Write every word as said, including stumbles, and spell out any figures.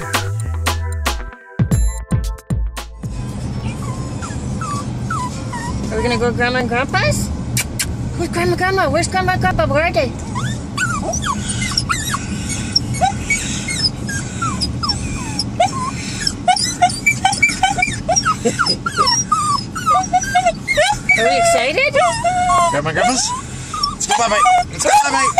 Are we gonna go to Grandma and Grandpa's? Who's Grandma and Grandma? Where's Grandma and Grandpa? Where are they? Are we excited? Grandma and Grandpa's? Let's go, bye-bye. Let's go, bye-bye.